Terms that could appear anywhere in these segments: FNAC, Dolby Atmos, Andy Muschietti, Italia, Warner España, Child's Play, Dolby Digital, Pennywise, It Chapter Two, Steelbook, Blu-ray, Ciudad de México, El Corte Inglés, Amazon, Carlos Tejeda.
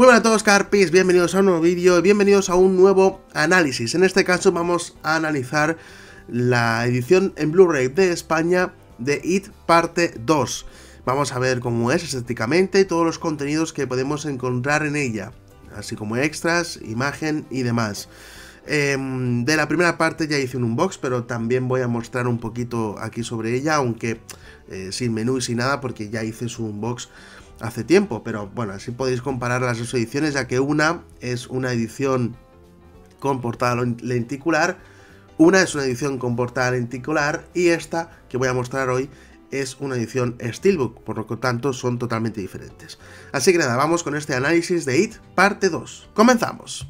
Muy buenas a todos, carpis, bienvenidos a un nuevo vídeo, bienvenidos a un nuevo análisis. En este caso vamos a analizar la edición en Blu-ray de España de It Parte 2. Vamos a ver cómo es estéticamente y todos los contenidos que podemos encontrar en ella, así como extras, imagen y demás. De la primera parte ya hice un unbox, pero también voy a mostrar un poquito aquí sobre ella, aunque sin menú y sin nada, porque ya hice su unbox hace tiempo, pero bueno, así podéis comparar las dos ediciones, ya que una es una edición con portada lenticular, una es una edición con portada lenticular y esta que voy a mostrar hoy es una edición Steelbook, por lo tanto son totalmente diferentes. Así que nada, vamos con este análisis de It Parte 2. ¡Comenzamos!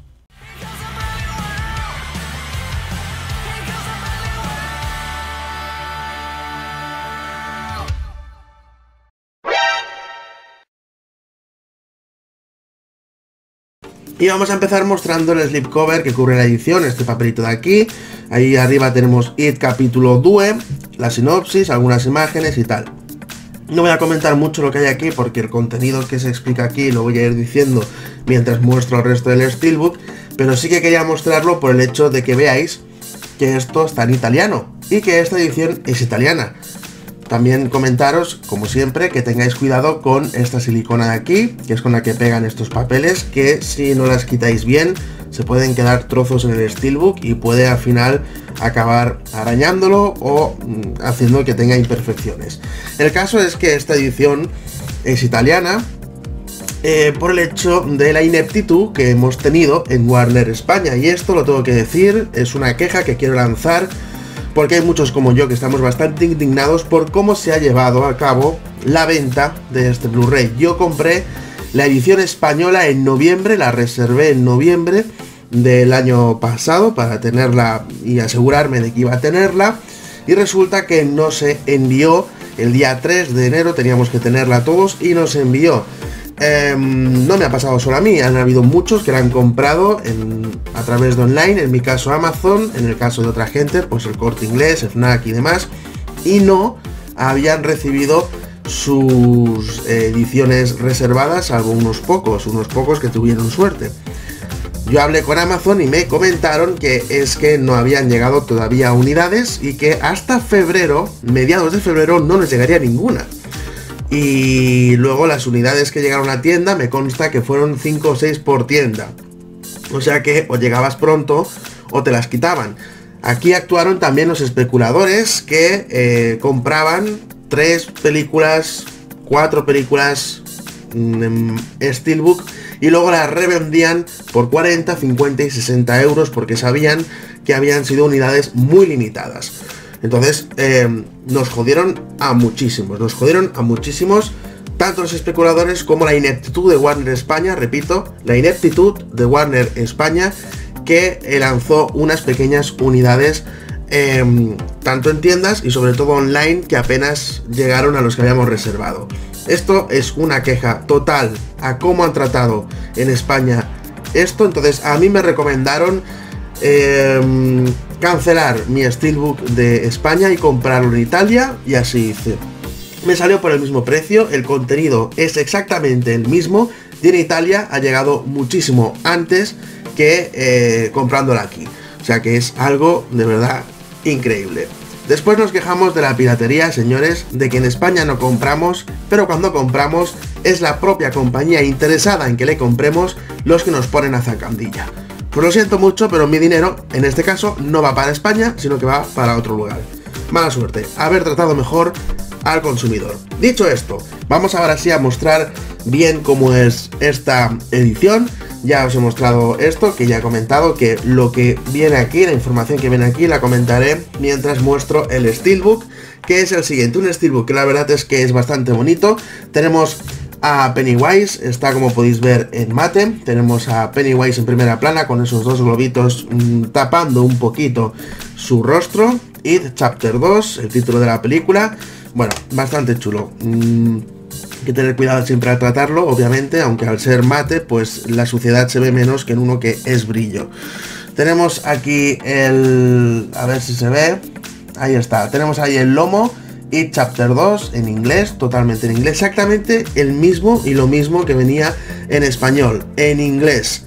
Y vamos a empezar mostrando el slipcover que cubre la edición, este papelito de aquí. Ahí arriba tenemos It capítulo 2, la sinopsis, algunas imágenes y tal. No voy a comentar mucho lo que hay aquí porque el contenido que se explica aquí lo voy a ir diciendo mientras muestro el resto del Steelbook, pero sí que quería mostrarlo por el hecho de que veáis que esto está en italiano y que esta edición es italiana. También comentaros, como siempre, que tengáis cuidado con esta silicona de aquí, que es con la que pegan estos papeles, que si no las quitáis bien, se pueden quedar trozos en el Steelbook y puede al final acabar arañándolo o haciendo que tenga imperfecciones. El caso es que esta edición es italiana por el hecho de la ineptitud que hemos tenido en Warner España. Y esto lo tengo que decir, es una queja que quiero lanzar, porque hay muchos como yo que estamos bastante indignados por cómo se ha llevado a cabo la venta de este Blu-ray. Yo compré la edición española en noviembre, la reservé en noviembre del año pasado para tenerla y asegurarme de que iba a tenerla, y resulta que no se envió. El día 3 de enero teníamos que tenerla todos y no se envió. No me ha pasado solo a mí, han habido muchos que la han comprado a través de online, en mi caso Amazon, en el caso de otra gente, pues El Corte Inglés, FNAC y demás, y no habían recibido sus ediciones reservadas, salvo unos pocos que tuvieron suerte. Yo hablé con Amazon y me comentaron que es que no habían llegado todavía unidades y que hasta febrero, mediados de febrero, no les llegaría ninguna. Y luego las unidades que llegaron a tienda me consta que fueron 5 o 6 por tienda. O sea que o llegabas pronto o te las quitaban. Aquí actuaron también los especuladores que compraban 3 películas, 4 películas Steelbook y luego las revendían por 40, 50 y 60 euros porque sabían que habían sido unidades muy limitadas. Entonces nos jodieron a muchísimos, tanto los especuladores como la ineptitud de Warner España, repito, la ineptitud de Warner España, que lanzó unas pequeñas unidades tanto en tiendas y sobre todo online, que apenas llegaron a los que habíamos reservado. Esto es una queja total a cómo han tratado en España esto. Entonces a mí me recomendaron cancelar mi Steelbook de España y comprarlo en Italia, y así hice. Me salió por el mismo precio, el contenido es exactamente el mismo, y en Italia ha llegado muchísimo antes que comprándola aquí. O sea que es algo de verdad increíble. Después nos quejamos de la piratería, señores, de que en España no compramos, pero cuando compramos es la propia compañía interesada en que le compremos los que nos ponen a zancadilla. Pues lo siento mucho, pero mi dinero, en este caso, no va para España, sino que va para otro lugar. Mala suerte, haber tratado mejor al consumidor. Dicho esto, vamos ahora sí a mostrar bien cómo es esta edición. Ya os he mostrado esto, que ya he comentado, que lo que viene aquí, la información que viene aquí, la comentaré mientras muestro el Steelbook, que es el siguiente. Un Steelbook que la verdad es que es bastante bonito. Tenemos a Pennywise, está como podéis ver en mate, tenemos a Pennywise en primera plana con esos dos globitos tapando un poquito su rostro. It Chapter 2, el título de la película, bueno, bastante chulo. Hay que tener cuidado siempre al tratarlo, obviamente, aunque al ser mate, pues la suciedad se ve menos que en uno que es brillo. Tenemos aquí el... a ver si se ve, ahí está, tenemos ahí el lomo It Chapter 2 en inglés, totalmente en inglés, exactamente el mismo y lo mismo que venía en español, en inglés.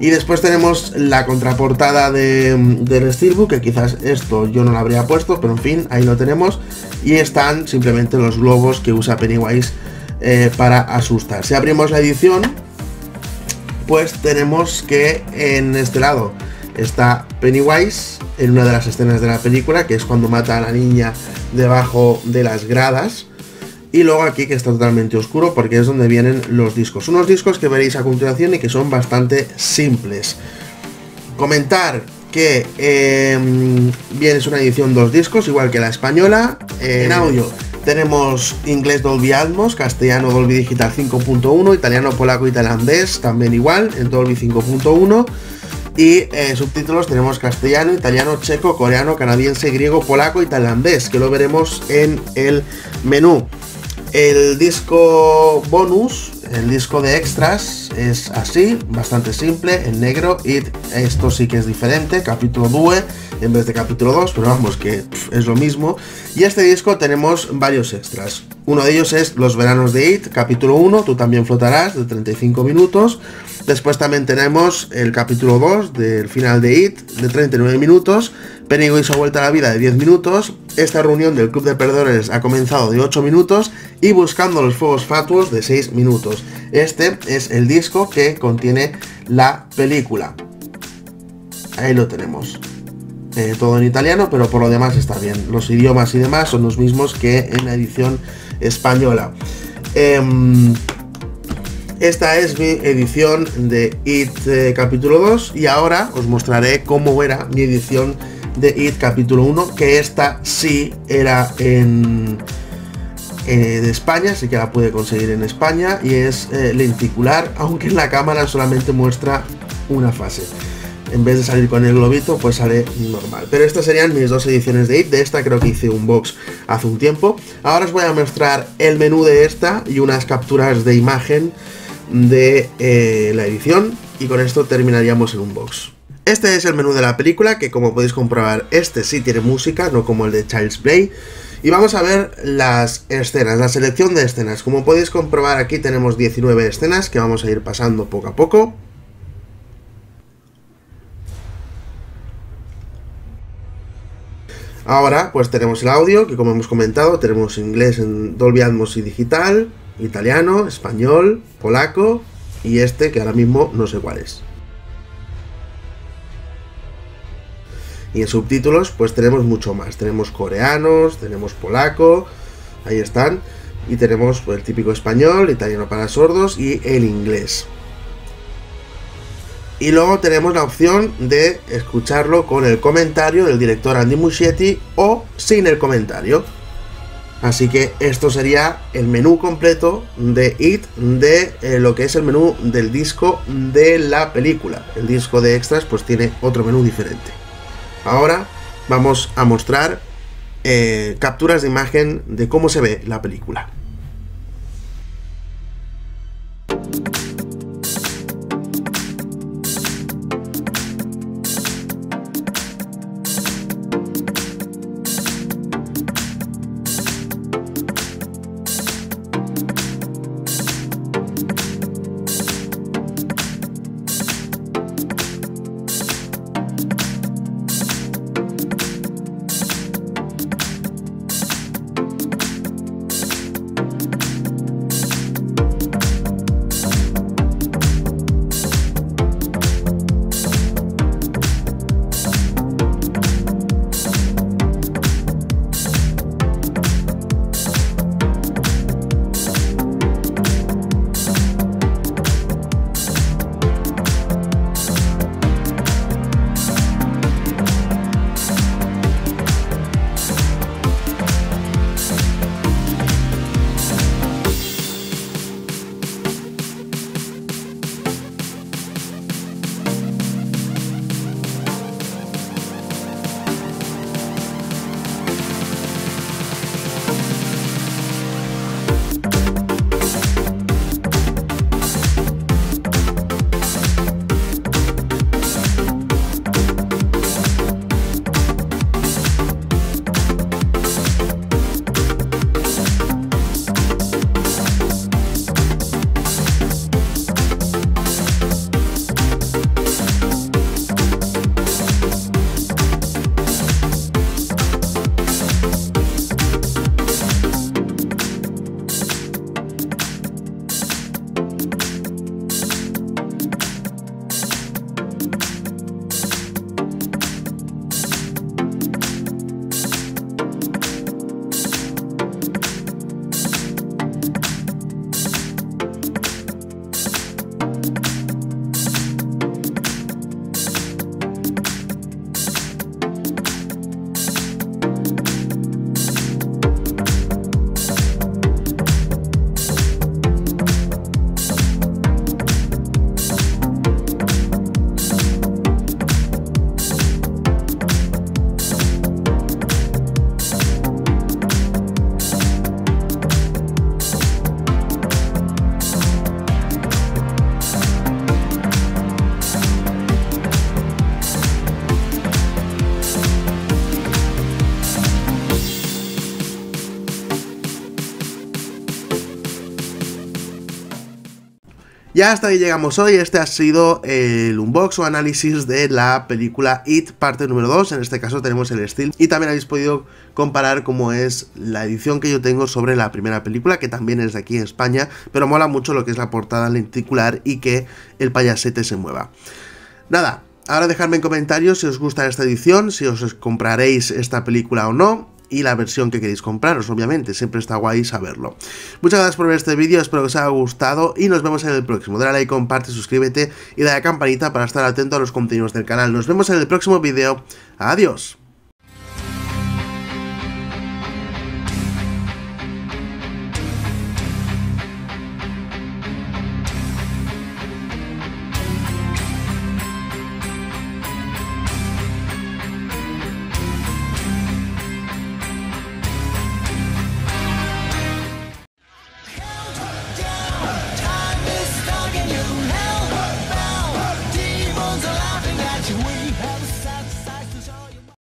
Y después tenemos la contraportada del Steelbook, que quizás esto yo no lo habría puesto, pero en fin, ahí lo tenemos. Y están simplemente los globos que usa Pennywise para asustar. Si abrimos la edición, pues tenemos que en este lado está Pennywise en una de las escenas de la película, que es cuando mata a la niña debajo de las gradas. Y luego aquí que está totalmente oscuro porque es donde vienen los discos. Unos discos que veréis a continuación y que son bastante simples. Comentar que bien, es una edición 2 discos, igual que la española. En audio tenemos inglés Dolby Atmos, castellano Dolby Digital 5.1, italiano, polaco y tailandés también igual en Dolby 5.1. Y subtítulos tenemos castellano, italiano, checo, coreano, canadiense, griego, polaco y tailandés, que lo veremos en el menú. El disco bonus, el disco de extras, es así, bastante simple, en negro. Y esto sí que es diferente, capítulo 2 en vez de capítulo 2, pero vamos, que es lo mismo. Y este disco tenemos varios extras. Uno de ellos es Los veranos de It, capítulo 1, Tú también flotarás, de 35 minutos. Después también tenemos el capítulo 2 del final de It, de 39 minutos. Pennywise ha vuelto a la vida, de 10 minutos. Esta reunión del Club de Perdedores ha comenzado, de 8 minutos. Y Buscando los fuegos fatuos, de 6 minutos. Este es el disco que contiene la película. Ahí lo tenemos. Todo en italiano, pero por lo demás está bien. Los idiomas y demás son los mismos que en la edición española. Esta es mi edición de It capítulo 2 y ahora os mostraré cómo era mi edición de It capítulo 1, que esta sí era de España, sí que la pude conseguir en España, y es lenticular, aunque en la cámara solamente muestra una fase. En vez de salir con el globito, pues sale normal. Pero estas serían mis 2 ediciones de It. De esta creo que hice un box hace un tiempo. Ahora os voy a mostrar el menú de esta y unas capturas de imagen de la edición, y con esto terminaríamos en un box. Este es el menú de la película, que como podéis comprobar, este sí tiene música, no como el de Child's Play. Y vamos a ver las escenas, la selección de escenas. Como podéis comprobar, aquí tenemos 19 escenas que vamos a ir pasando poco a poco. Ahora pues tenemos el audio, que como hemos comentado tenemos inglés en Dolby Atmos y digital, italiano, español, polaco y este que ahora mismo no sé cuál es. Y en subtítulos pues tenemos mucho más, tenemos coreanos, tenemos polaco, ahí están, y tenemos pues, el típico español, italiano para sordos y el inglés. Y luego tenemos la opción de escucharlo con el comentario del director Andy Muschietti o sin el comentario. Así que esto sería el menú completo de It, de lo que es el menú del disco de la película. El disco de extras pues tiene otro menú diferente. Ahora vamos a mostrar capturas de imagen de cómo se ve la película. Ya hasta aquí llegamos hoy. Este ha sido el unbox o análisis de la película It, parte número 2, en este caso tenemos el Steel, y también habéis podido comparar cómo es la edición que yo tengo sobre la primera película, que también es de aquí en España, pero mola mucho lo que es la portada lenticular y que el payasete se mueva. Nada, ahora dejadme en comentarios si os gusta esta edición, si os compraréis esta película o no, y la versión que queréis compraros, obviamente, siempre está guay saberlo. Muchas gracias por ver este vídeo, espero que os haya gustado y nos vemos en el próximo. Dale a like, comparte, suscríbete y dale a la campanita para estar atento a los contenidos del canal. Nos vemos en el próximo vídeo. Adiós.